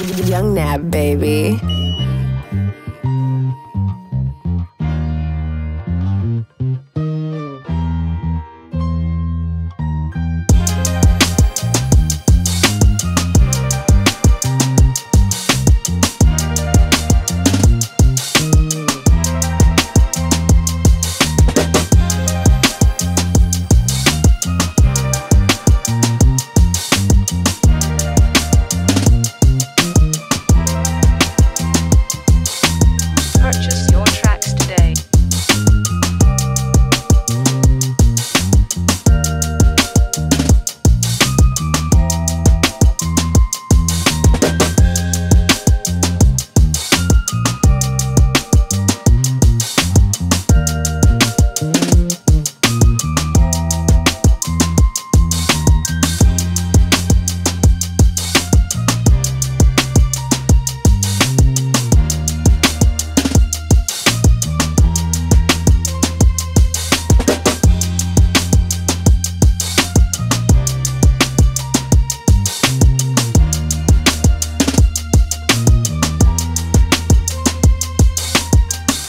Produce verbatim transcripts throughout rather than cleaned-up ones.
Yung Nab, baby.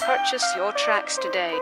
Purchase your tracks today.